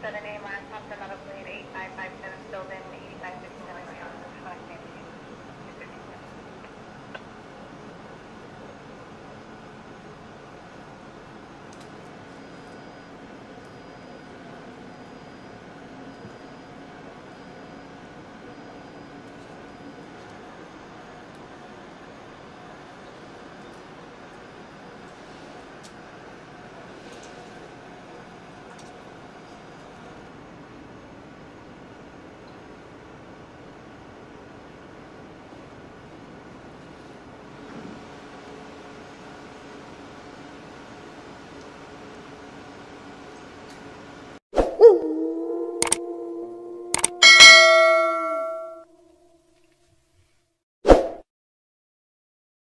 7 a, last month, another plane 8557, still in